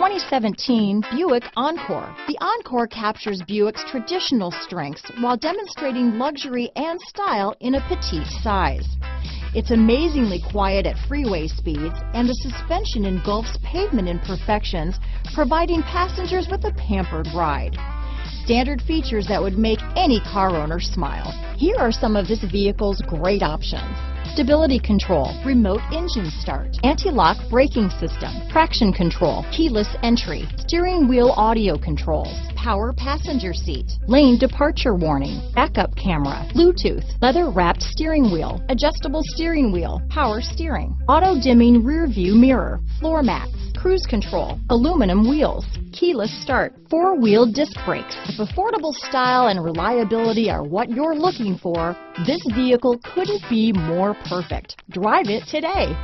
2017 Buick Encore. The Encore captures Buick's traditional strengths while demonstrating luxury and style in a petite size. It's amazingly quiet at freeway speeds, and the suspension engulfs pavement imperfections, providing passengers with a pampered ride. Standard features that would make any car owner smile. Here are some of this vehicle's great options: stability control, remote engine start, anti-lock braking system, traction control, keyless entry, steering wheel audio controls, power passenger seat, lane departure warning, backup camera, Bluetooth, leather-wrapped steering wheel, adjustable steering wheel, power steering, auto-dimming rear-view mirror, floor mats, cruise control, aluminum wheels, keyless start, four-wheel disc brakes. If affordable style and reliability are what you're looking for, this vehicle couldn't be more perfect. Drive it today.